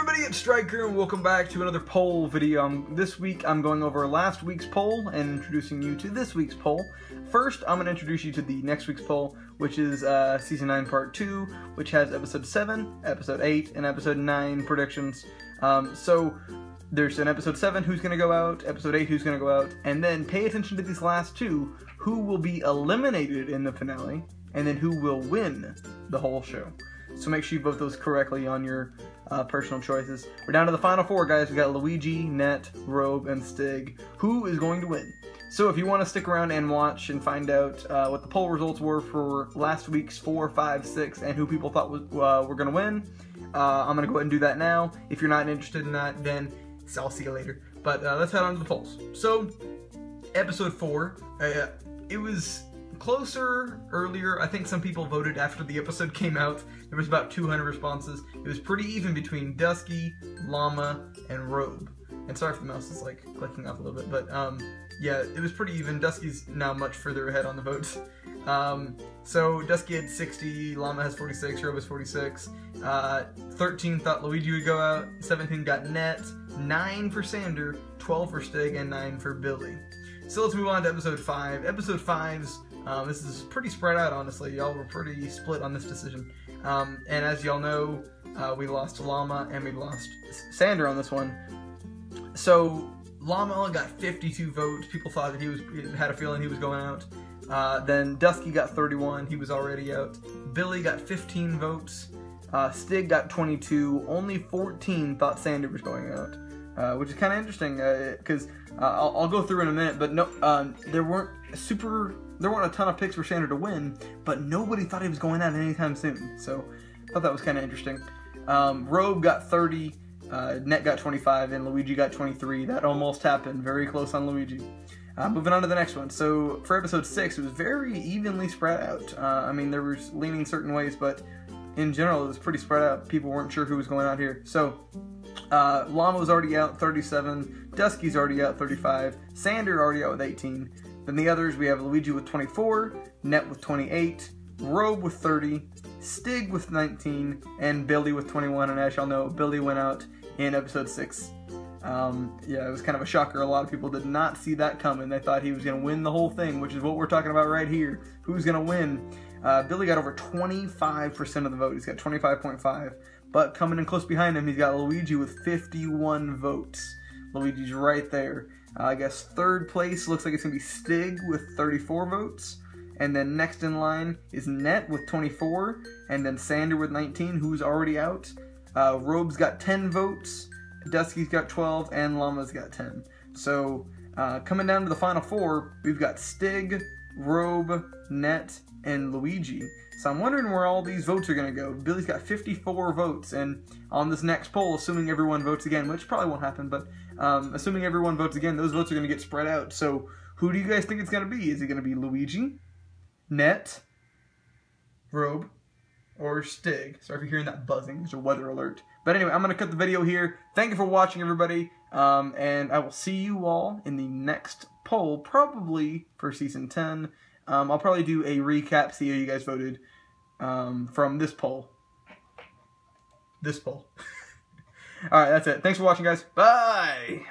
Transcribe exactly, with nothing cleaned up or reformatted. everybody, it's Striker, and welcome back to another poll video. Um, this week I'm going over last week's poll and introducing you to this week's poll. First, I'm going to introduce you to the next week's poll, which is uh, Season nine Part two, which has Episode seven, Episode eight, and Episode nine predictions. Um, so, there's an Episode seven, who's going to go out, Episode eight, who's going to go out, and then pay attention to these last two, who will be eliminated in the finale, and then who will win the whole show. So make sure you vote those correctly on your uh, personal choices. We're down to the final four, guys. We got Luigi, Net, Robe, and Stig. Who is going to win? So if you want to stick around and watch and find out uh, what the poll results were for last week's four, five, six, and who people thought was, uh, were going to win, uh, I'm going to go ahead and do that now. If you're not interested in that, then I'll see you later. But uh, let's head on to the polls. So, episode four, uh, it was closer earlier. I think some people voted after the episode came out. There was about two hundred responses. It was pretty even between Duskee, Llama, and Robe. And sorry if the mouse is like clicking up a little bit, but um, yeah, it was pretty even. Duskee's now much further ahead on the votes. Um, so Duskee had sixty, Llama has forty-six, Robe has forty-six. Uh, thirteen thought Luigi would go out, seventeen got Net, nine for Sander, twelve for Stig, and nine for Billy. So let's move on to episode five. Episode five's Um, this is pretty spread out, honestly. Y'all were pretty split on this decision. Um, and as y'all know, uh, we lost Llama and we lost Sander on this one. So Llama got fifty-two votes. People thought that he was had a feeling he was going out. Uh, then Duskee got thirty-one. He was already out. Billy got fifteen votes. Uh, Stig got twenty-two. Only fourteen thought Sander was going out. Uh, which is kind of interesting, because uh, uh, I'll, I'll go through in a minute, but no, um, there weren't super, there weren't a ton of picks for Sander to win, but nobody thought he was going out anytime soon, so I thought that was kind of interesting. Um, Robe got thirty, uh, Net got twenty-five, and Luigi got twenty-three. That almost happened, very close on Luigi. Uh, moving on to the next one. So for episode six, it was very evenly spread out. Uh, I mean, there was leaning certain ways, but in general, it was pretty spread out. People weren't sure who was going out here, so... Uh, Llama was already out, thirty-seven, Duskee's already out, thirty-five, Sander already out with eighteen, then the others we have Luigi with twenty-four, Net with twenty-eight, Robe with thirty, Stig with nineteen, and Billy with twenty-one, and as y'all know, Billy went out in episode six. Um, yeah, it was kind of a shocker. A lot of people did not see that coming. They thought he was going to win the whole thing, which is what we're talking about right here. Who's going to win? Uh, Billy got over twenty-five percent of the vote. He's got twenty-five point five. But coming in close behind him, he's got Luigi with fifty-one votes. Luigi's right there. Uh, I guess third place looks like it's going to be Stig with thirty-four votes. And then next in line is Net with twenty-four. And then Sander with nineteen, who's already out. Uh, Robe's got ten votes. Duskee's got twelve. And Llama's got ten. So uh, coming down to the final four, we've got Stig, Robe, Net, and Luigi. So I'm wondering where all these votes are going to go. Billy's got fifty-four votes, and on this next poll, assuming everyone votes again, which probably won't happen, but um, assuming everyone votes again, those votes are going to get spread out. So who do you guys think it's going to be? Is it going to be Luigi, Net, Robe, or Stig? Sorry if you're hearing that buzzing. It's a weather alert. But anyway, I'm going to cut the video here. Thank you for watching, everybody, um, and I will see you all in the next poll, probably for Season ten. Um, I'll probably do a recap, see how you guys voted um, from this poll. This poll. All right, that's it. Thanks for watching, guys. Bye!